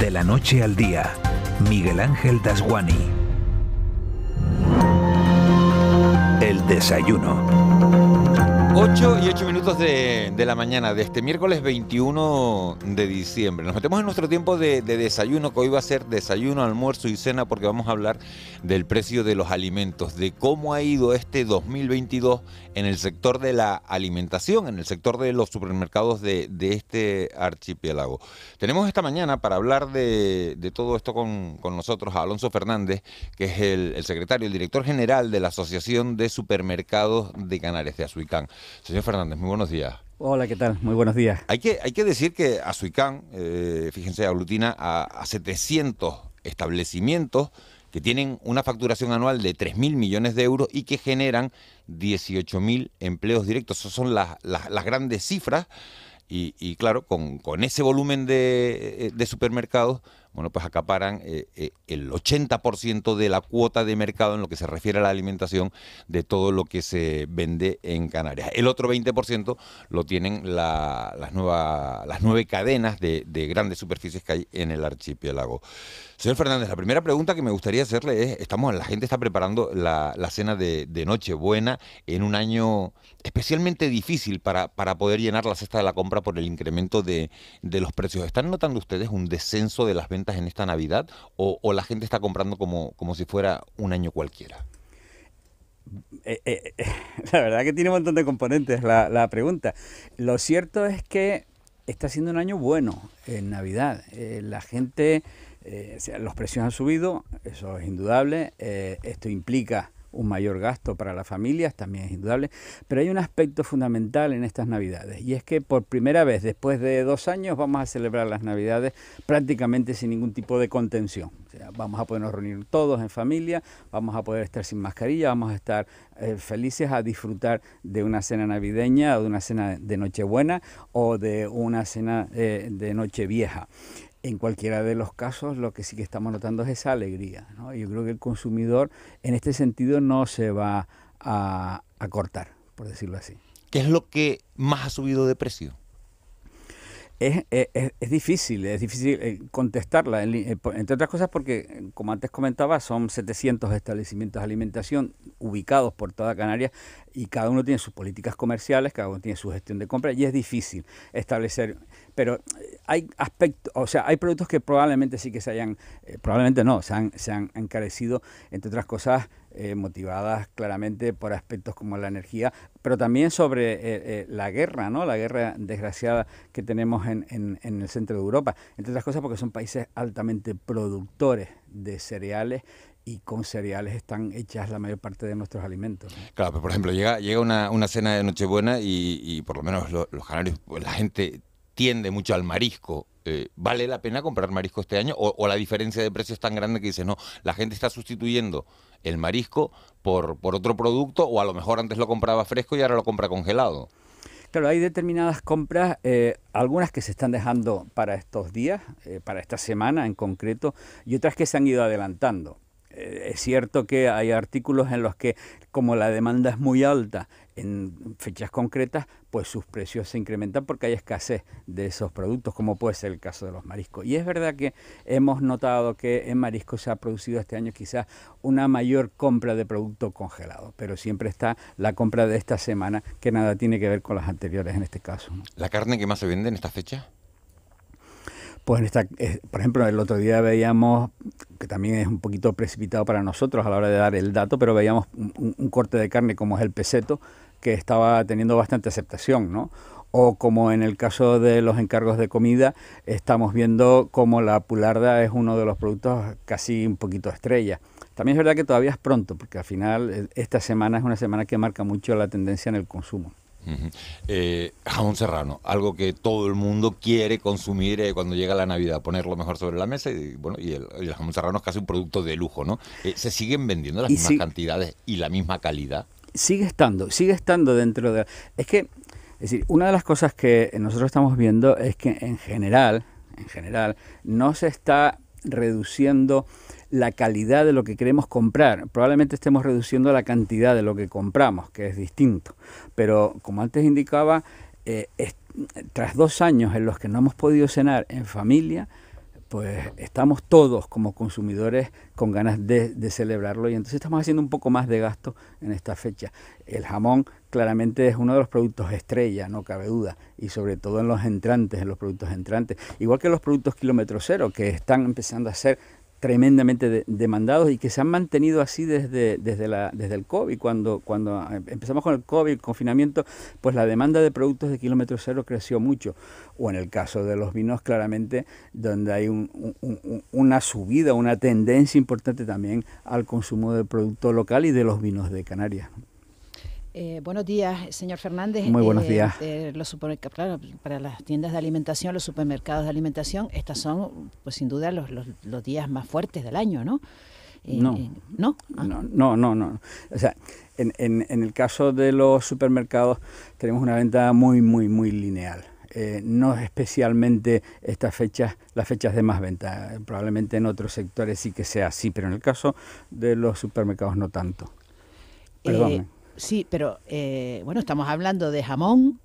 De la noche al día, Miguel Ángel Daswani. El desayuno. 8:08 de la mañana de este miércoles 21 de diciembre. Nos metemos en nuestro tiempo de desayuno, que hoy va a ser desayuno, almuerzo y cena, porque vamos a hablar del precio de los alimentos, de cómo ha ido este 2022 en el sector de la alimentación, en el sector de los supermercados de este archipiélago. Tenemos esta mañana para hablar de todo esto con nosotros a Alonso Fernández, que es el secretario, el director general de la Asociación de Supermercados de Canarias, de ASUICAN. Señor Fernández, muy buenos días. Hola, ¿qué tal? Muy buenos días. Hay que decir que ASUICAN, fíjense, aglutina a 700 establecimientos que tienen una facturación anual de 3.000 millones de euros y que generan 18.000 empleos directos. Esas son las grandes cifras y claro, con ese volumen de supermercados, bueno, pues acaparan el 80% de la cuota de mercado en lo que se refiere a la alimentación de todo lo que se vende en Canarias. El otro 20% lo tienen las nueve cadenas de grandes superficies que hay en el archipiélago. Señor Fernández, la primera pregunta que me gustaría hacerle es, la gente está preparando la cena de Nochebuena en un año especialmente difícil para poder llenar la cesta de la compra por el incremento de los precios. ¿Están notando ustedes un descenso de las ventas en esta Navidad o la gente está comprando como si fuera un año cualquiera? La verdad que tiene un montón de componentes la pregunta. Lo cierto es que está siendo un año bueno en Navidad. La gente, los precios han subido, eso es indudable. Esto implica un mayor gasto para las familias, también es indudable. Pero hay un aspecto fundamental en estas Navidades, y es que por primera vez, después de 2 años, vamos a celebrar las Navidades prácticamente sin ningún tipo de contención. O sea, vamos a podernos reunir todos en familia, vamos a poder estar sin mascarilla, vamos a estar felices a disfrutar de una cena navideña o de una cena de Nochebuena o de una cena de Nochevieja. En cualquiera de los casos, lo que sí que estamos notando es esa alegría, ¿no? Yo creo que el consumidor, en este sentido, no se va a cortar, por decirlo así. ¿Qué es lo que más ha subido de precio? Es difícil contestarla, entre otras cosas porque, como antes comentaba, son 700 establecimientos de alimentación ubicados por toda Canarias y cada uno tiene sus políticas comerciales, cada uno tiene su gestión de compra y es difícil establecer, pero hay aspectos, o sea, hay productos que probablemente sí que se hayan, probablemente no, se han encarecido, entre otras cosas, motivadas claramente por aspectos como la energía, pero también sobre la guerra, ¿no? La guerra desgraciada que tenemos en el centro de Europa, entre otras cosas porque son países altamente productores de cereales y con cereales están hechas la mayor parte de nuestros alimentos, ¿no? Claro, pero por ejemplo, llega una cena de Nochebuena y por lo menos los canarios, pues, la gente tiende mucho al marisco. ¿Vale la pena comprar marisco este año? ¿O la diferencia de precio es tan grande que dices, no, la gente está sustituyendo el marisco por otro producto, o a lo mejor antes lo compraba fresco y ahora lo compra congelado? Claro, hay determinadas compras, algunas que se están dejando para estos días, para esta semana en concreto, y otras que se han ido adelantando. Es cierto que hay artículos en los que, como la demanda es muy alta en fechas concretas, pues sus precios se incrementan porque hay escasez de esos productos, como puede ser el caso de los mariscos. Y es verdad que hemos notado que en mariscos se ha producido este año quizás una mayor compra de producto congelado, pero siempre está la compra de esta semana, que nada tiene que ver con las anteriores en este caso, ¿no? ¿La carne que más se vende en esta fecha? Pues, por ejemplo, el otro día veíamos, que también es un poquito precipitado para nosotros a la hora de dar el dato, pero veíamos un corte de carne como es el peseto, que estaba teniendo bastante aceptación, ¿no? O como en el caso de los encargos de comida, estamos viendo como la pularda es uno de los productos casi un poquito estrella. También es verdad que todavía es pronto, porque al final esta semana es una semana que marca mucho la tendencia en el consumo. Jamón serrano, algo que todo el mundo quiere consumir cuando llega la Navidad, ponerlo mejor sobre la mesa y bueno, el jamón serrano es casi un producto de lujo, ¿no? ¿Se siguen vendiendo las mismas cantidades y la misma calidad? Sigue estando dentro de... Es decir, una de las cosas que nosotros estamos viendo es que en general no se está reduciendo la calidad de lo que queremos comprar. Probablemente estemos reduciendo la cantidad de lo que compramos, que es distinto. Pero, como antes indicaba, tras 2 años en los que no hemos podido cenar en familia, pues estamos todos como consumidores con ganas de celebrarlo, y entonces estamos haciendo un poco más de gasto en esta fecha. El jamón claramente es uno de los productos estrella, no cabe duda, y sobre todo en los entrantes, igual que los productos kilómetro cero, que están empezando a ser tremendamente demandados y que se han mantenido así desde el COVID. Cuando empezamos con el COVID, el confinamiento, pues la demanda de productos de kilómetro cero creció mucho. O en el caso de los vinos, claramente, donde hay una subida, una tendencia importante también al consumo de producto local y de los vinos de Canarias. Buenos días, señor Fernández. Muy buenos días. Claro, para las tiendas de alimentación, los supermercados de alimentación, estas son, pues sin duda, los días más fuertes del año, ¿no? No. O sea, en el caso de los supermercados tenemos una venta muy lineal. No especialmente estas fechas, las fechas de más venta. Probablemente en otros sectores sí que sea así, pero en el caso de los supermercados no tanto. Perdóname. Sí, pero bueno, estamos hablando de jamón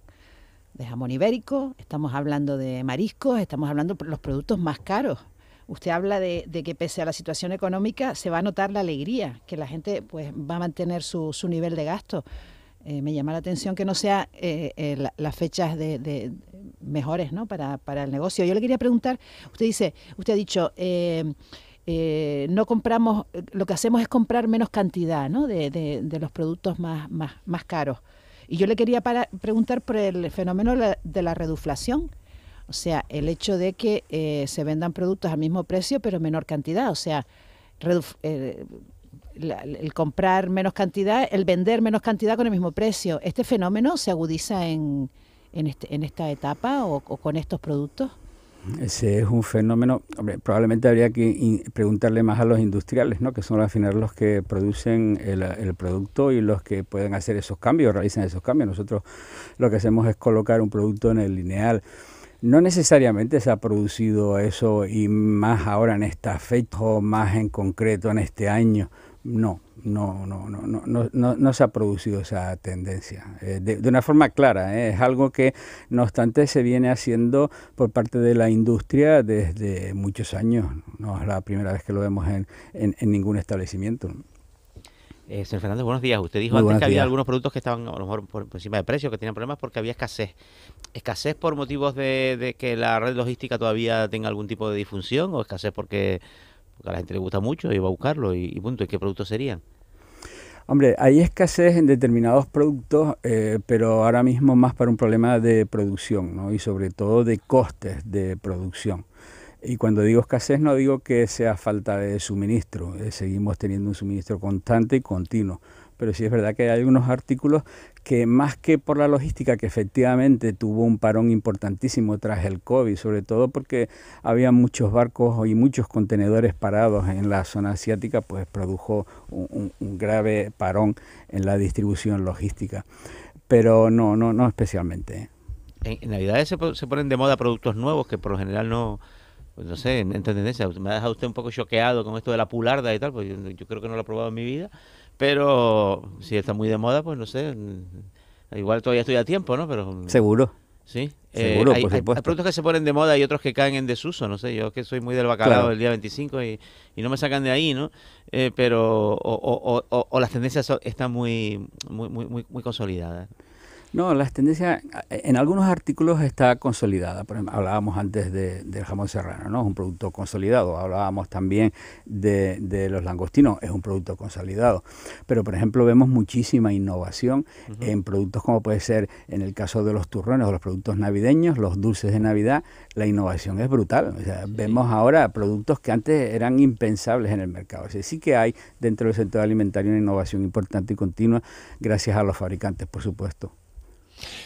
ibérico, estamos hablando de mariscos, estamos hablando de los productos más caros. Usted habla de que pese a la situación económica se va a notar la alegría, que la gente pues va a mantener su nivel de gasto. Me llama la atención que no sean las fechas de mejores, ¿no?, para el negocio. Yo le quería preguntar, usted ha dicho... no compramos, lo que hacemos es comprar menos cantidad, ¿no?, de los productos más caros. Y yo le quería preguntar por el fenómeno de la reduflación, o sea, el hecho de que se vendan productos al mismo precio pero menor cantidad, o sea, el comprar menos cantidad, el vender menos cantidad con el mismo precio. ¿Este fenómeno se agudiza en esta etapa o con estos productos? Ese es un fenómeno, hombre, probablemente habría que preguntarle más a los industriales, ¿no?, que son al final los que producen el producto y los que pueden hacer esos cambios, realizan esos cambios. Nosotros lo que hacemos es colocar un producto en el lineal. No necesariamente se ha producido eso, y más ahora en esta fecha o más en concreto en este año. No se ha producido esa tendencia de una forma clara. Es algo que, no obstante, se viene haciendo por parte de la industria desde muchos años. No es la primera vez que lo vemos en ningún establecimiento. Señor Fernández, buenos días. Usted dijo antes que había algunos productos que estaban a lo mejor por encima de precios, que tenían problemas porque había escasez. ¿Escasez por motivos de que la red logística todavía tenga algún tipo de disfunción, o escasez porque a la gente le gusta mucho y va a buscarlo y punto? ¿Y qué productos serían? Hombre, hay escasez en determinados productos, pero ahora mismo más para un problema de producción, ¿no?, y sobre todo de costes de producción. Y cuando digo escasez no digo que sea falta de suministro, seguimos teniendo un suministro constante y continuo. Pero sí es verdad que hay algunos artículos que, más que por la logística, que efectivamente tuvo un parón importantísimo tras el COVID, sobre todo porque había muchos barcos y muchos contenedores parados en la zona asiática, pues produjo un grave parón en la distribución logística. Pero no especialmente. En Navidades se ponen de moda productos nuevos que por lo general no... Pues no sé, en tendencia, me ha dejado usted un poco choqueado con esto de la pularda y tal, pues yo creo que no lo he probado en mi vida, pero si está muy de moda, pues no sé, igual todavía estoy a tiempo, ¿no? Pero seguro. Sí, seguro, por supuesto. Hay productos que se ponen de moda y otros que caen en desuso, no sé, yo que soy muy del bacalao, claro, el día 25 y no me sacan de ahí, ¿no? Pero o las tendencias están muy consolidadas. No, las tendencias en algunos artículos está consolidada. Por ejemplo, hablábamos antes del jamón serrano, ¿no? Es un producto consolidado. Hablábamos también de los langostinos, es un producto consolidado. Pero, por ejemplo, vemos muchísima innovación en productos como puede ser, en el caso de los turrones o los productos navideños, los dulces de Navidad, la innovación es brutal. O sea, vemos ahora productos que antes eran impensables en el mercado. O sea, sí que hay dentro del sector alimentario una innovación importante y continua, gracias a los fabricantes, por supuesto.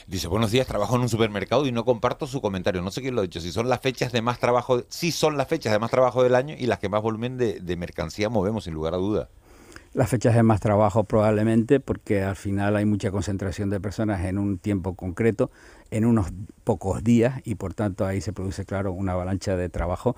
Dice, buenos días, trabajo en un supermercado y no comparto su comentario, no sé quién lo ha dicho, si son las fechas de más trabajo, sí son las fechas de más trabajo del año y las que más volumen de mercancía movemos, sin lugar a duda. Las fechas de más trabajo probablemente, porque al final hay mucha concentración de personas en un tiempo concreto, en unos pocos días y por tanto ahí se produce, claro, una avalancha de trabajo,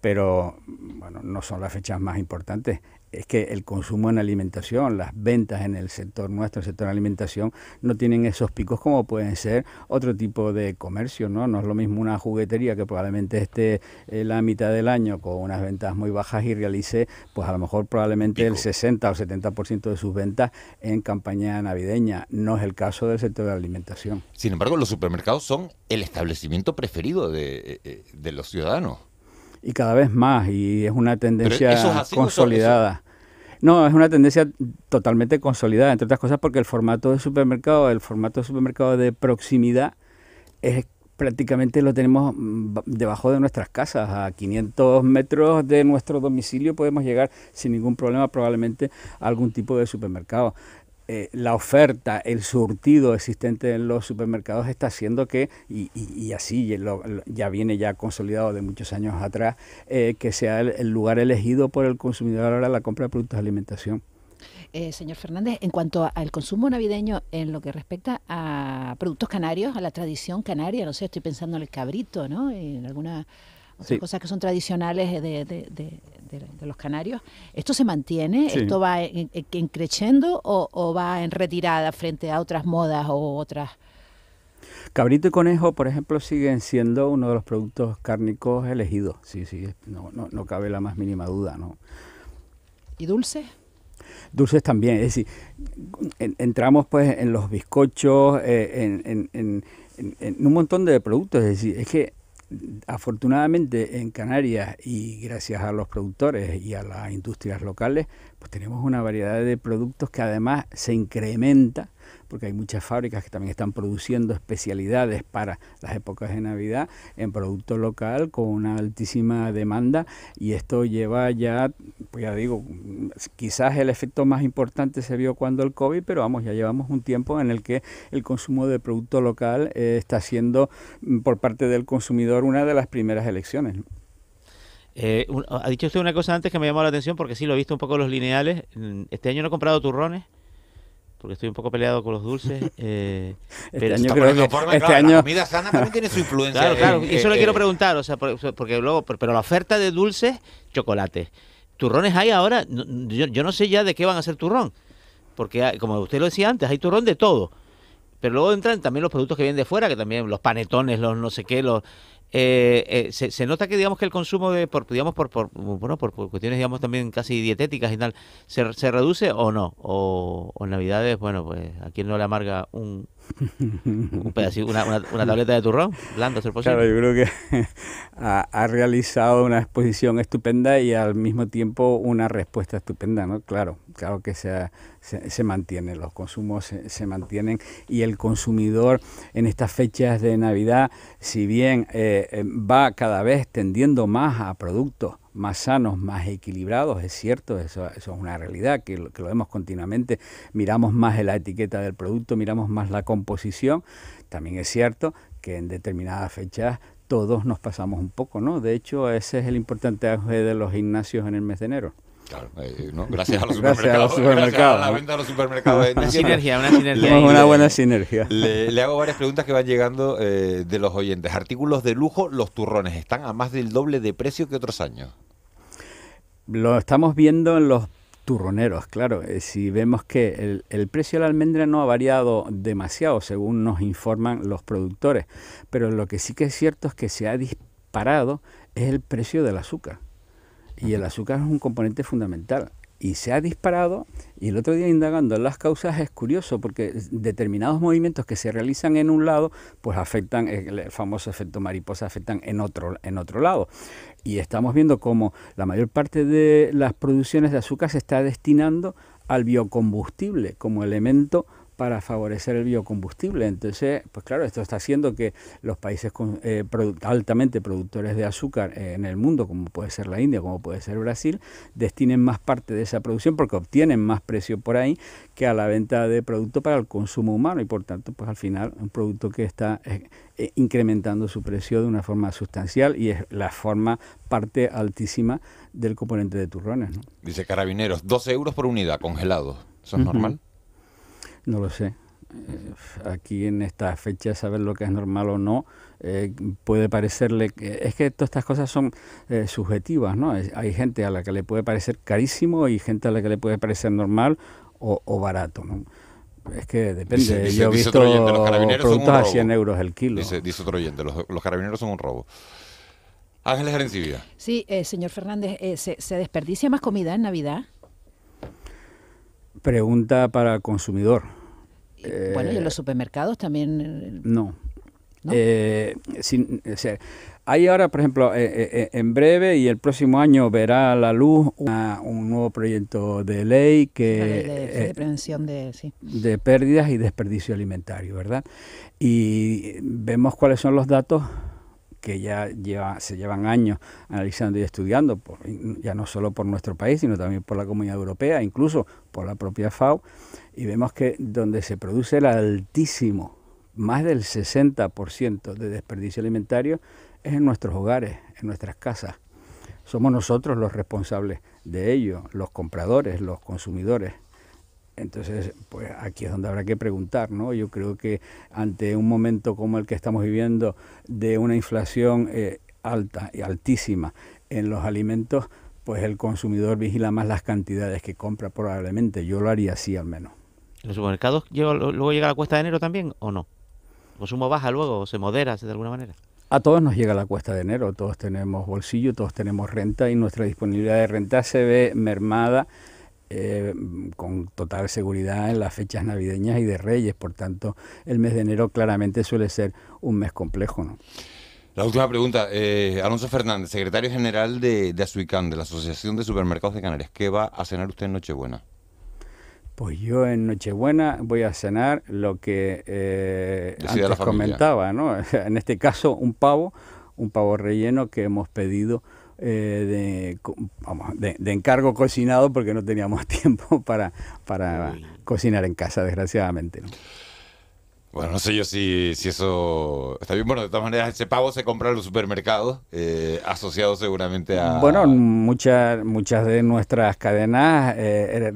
pero bueno, no son las fechas más importantes. Es que el consumo en alimentación, las ventas en el sector nuestro, el sector de alimentación, no tienen esos picos como pueden ser otro tipo de comercio, ¿no? No es lo mismo una juguetería que probablemente esté la mitad del año con unas ventas muy bajas y realice, pues a lo mejor probablemente el 60 o 70% de sus ventas en campaña navideña. No es el caso del sector de la alimentación. Sin embargo, los supermercados son el establecimiento preferido de los ciudadanos. Y cada vez más, y es una tendencia consolidada. No, es una tendencia totalmente consolidada, entre otras cosas porque el formato de supermercado de proximidad es prácticamente lo tenemos debajo de nuestras casas, a 500 metros de nuestro domicilio podemos llegar sin ningún problema probablemente a algún tipo de supermercado. La oferta, el surtido existente en los supermercados está haciendo que, y así ya viene ya consolidado de muchos años atrás, que sea el lugar elegido por el consumidor ahora la compra de productos de alimentación. Señor Fernández, en cuanto al consumo navideño, en lo que respecta a productos canarios, a la tradición canaria, no sé, estoy pensando en el cabrito, ¿no? En alguna... otras sí. Cosas que son tradicionales de los canarios. ¿Esto se mantiene? Sí. ¿Esto va en creciendo o va en retirada frente a otras modas o otras...? Cabrito y conejo, por ejemplo, siguen siendo uno de los productos cárnicos elegidos. Sí, sí, no cabe la más mínima duda, ¿no? ¿Y dulces? Dulces también, es decir, entramos pues en los bizcochos, en un montón de productos, es decir, es que afortunadamente en Canarias y gracias a los productores y a las industrias locales, pues tenemos una variedad de productos que además se incrementa porque hay muchas fábricas que también están produciendo especialidades para las épocas de Navidad en producto local con una altísima demanda y esto lleva ya, pues ya digo, quizás el efecto más importante se vio cuando el COVID, pero vamos, ya llevamos un tiempo en el que el consumo de producto local está siendo por parte del consumidor una de las primeras elecciones, ¿no? Ha dicho usted una cosa antes que me llamó la atención porque sí, lo he visto un poco en los lineales. Este año no he comprado turrones porque estoy un poco peleado con los dulces. Este año, claro, la comida sana también tiene su influencia. Claro, claro. Eso le quiero preguntar, o sea, porque luego, pero la oferta de dulces, chocolates, turrones hay ahora. Yo no sé ya de qué van a hacer turrón, porque hay, como usted lo decía antes, hay turrón de todo. Pero luego entran también los productos que vienen de fuera, que también los panetones, los no sé qué, los se nota que digamos que el consumo de por cuestiones digamos también casi dietéticas y tal se reduce o no, o en Navidades, bueno, pues a quién no le amarga un pedacito, una tableta de turrón blando, ser posible. Claro, yo creo que ha realizado una exposición estupenda y al mismo tiempo una respuesta estupenda, ¿no? Claro que se mantienen, los consumos se mantienen y el consumidor en estas fechas de Navidad, si bien va cada vez tendiendo más a productos más sanos, más equilibrados, es cierto, eso es una realidad que lo vemos continuamente, miramos más la etiqueta del producto, miramos más la composición, también es cierto que en determinadas fechas todos nos pasamos un poco, ¿no? De hecho, ese es el importante auge de los gimnasios en el mes de enero. Claro, no, gracias a los supermercados. Gracias a la venta de los supermercados. Una sinergia. Una buena sinergia. Le hago varias preguntas que van llegando de los oyentes. Artículos de lujo, los turrones, ¿están a más del doble de precio que otros años? Lo estamos viendo en los turroneros, claro. Si vemos que el precio de la almendra no ha variado demasiado, según nos informan los productores. Pero lo que sí que es cierto es que se ha disparado es el precio del azúcar. Y el azúcar es un componente fundamental y se ha disparado, y el otro día indagando en las causas es curioso porque determinados movimientos que se realizan en un lado pues afectan, el famoso efecto mariposa, afectan en otro lado. Y estamos viendo cómo la mayor parte de las producciones de azúcar se está destinando al biocombustible como elemento para favorecer el biocombustible. Entonces, pues claro, esto está haciendo que los países altamente productores de azúcar en el mundo, como puede ser la India, como puede ser Brasil, destinen más parte de esa producción porque obtienen más precio por ahí que a la venta de producto para el consumo humano y por tanto, pues al final, un producto que está incrementando su precio de una forma sustancial y es la forma parte altísima del componente de turrones, ¿no? Dice Carabineros, 12 euros por unidad, congelados. ¿Eso es normal? No lo sé, aquí en esta fecha saber lo que es normal o no puede parecerle... Es que todas estas cosas son subjetivas, ¿no? Hay gente a la que le puede parecer carísimo y gente a la que le puede parecer normal o barato, ¿no? Es que depende, yo he visto oyente, productos a 100 euros el kilo. Dice otro oyente, los carabineros son un robo. Ángeles Arencibia. Sí, señor Fernández, ¿se desperdicia más comida en Navidad? Pregunta para consumidor. Bueno, y en los supermercados también... No. ¿No? O sea, hay ahora, por ejemplo, en breve y el próximo año verá a la luz un nuevo proyecto de ley que... de prevención de... Sí. De pérdidas y desperdicio alimentario, ¿verdad? Y vemos cuáles son los datos que ya se llevan años analizando y estudiando, ya no solo por nuestro país, sino también por la Comunidad Europea, incluso por la propia FAO, y vemos que donde se produce el altísimo, más del 60% de desperdicio alimentario, es en nuestros hogares, en nuestras casas. Somos nosotros los responsables de ello, los compradores, los consumidores. Entonces, pues aquí es donde habrá que preguntar, ¿no? Yo creo que ante un momento como el que estamos viviendo de una inflación alta y altísima en los alimentos, pues el consumidor vigila más las cantidades que compra probablemente. Yo lo haría así al menos. ¿Los supermercados luego llega la cuesta de enero también o no? ¿El consumo baja luego o se modera de alguna manera? A todos nos llega la cuesta de enero, todos tenemos bolsillo, todos tenemos renta y nuestra disponibilidad de renta se ve mermada con total seguridad en las fechas navideñas y de Reyes. Por tanto, el mes de enero claramente suele ser un mes complejo, ¿no? La última pregunta, Alonso Fernández, secretario general de ASUICAN, de la Asociación de Supermercados de Canarias. ¿Qué va a cenar usted en Nochebuena? Pues yo en Nochebuena voy a cenar lo que antes comentaba, ¿no? En este caso un pavo relleno que hemos pedido de encargo, cocinado, porque no teníamos tiempo para cocinar en casa, desgraciadamente, ¿no? Bueno, no sé yo si eso está bien. Bueno, de todas maneras, ese pavo se compra en los supermercados, asociado seguramente a... Bueno, muchas de nuestras cadenas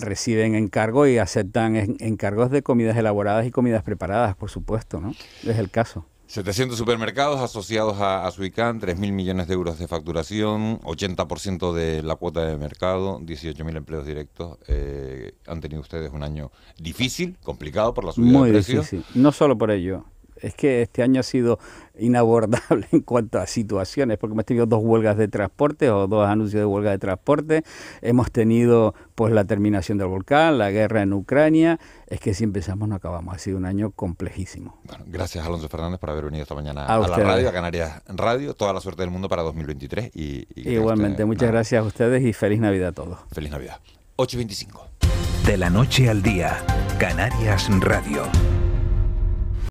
reciben encargo y aceptan encargos de comidas elaboradas y comidas preparadas, por supuesto, ¿no? Es el caso. 700 supermercados asociados a ASUICAN, 3.000 millones de euros de facturación, 80% de la cuota de mercado, 18.000 empleos directos. Han tenido ustedes un año difícil, complicado por la subida de precios. Muy difícil, no solo por ello. Es que este año ha sido inabordable en cuanto a situaciones, porque hemos tenido dos huelgas de transporte o dos anuncios de huelga de transporte, hemos tenido pues la terminación del volcán, la guerra en Ucrania. Es que si empezamos no acabamos, ha sido un año complejísimo. Bueno, gracias Alonso Fernández por haber venido esta mañana a la radio, a Canarias Radio. Toda la suerte del mundo para 2023. Y igualmente, muchas gracias a ustedes y feliz Navidad a todos. Feliz Navidad. 8:25. De la noche al día, Canarias Radio.